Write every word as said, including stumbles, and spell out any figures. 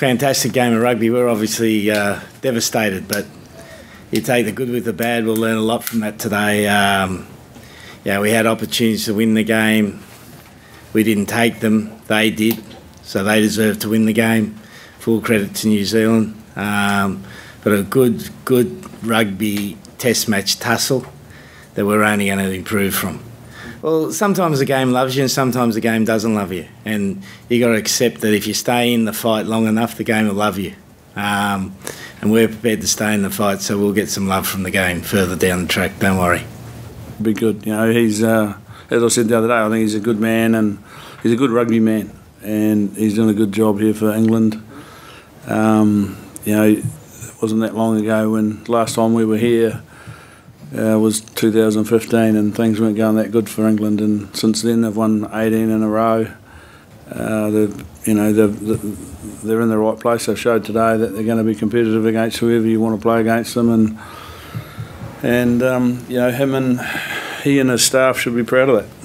fantastic game of rugby. We're obviously uh, devastated, but you take the good with the bad. We'll learn a lot from that today. Um, yeah, we had opportunities to win the game. We didn't take them. They did. So they deserve to win the game. Full credit to New Zealand. Um, but a good, good rugby test match tussle that we're only going to improve from. Well, sometimes the game loves you and sometimes the game doesn't love you. And you've got to accept that if you stay in the fight long enough, the game will love you. Um, and we're prepared to stay in the fight, so we'll get some love from the game further down the track, don't worry. Be good. You know, he's, uh, as I said the other day, I think he's a good man and he's a good rugby man. And he's doing a good job here for England. Um, you know, it wasn't that long ago when last time we were here uh, was two thousand fifteen, and things weren't going that good for England. And since then, they've won eighteen in a row. Uh, they've, you know, they've, they're in the right place. They've showed today that they're going to be competitive against whoever you want to play against them. And and um, you know, him and he and his staff should be proud of that.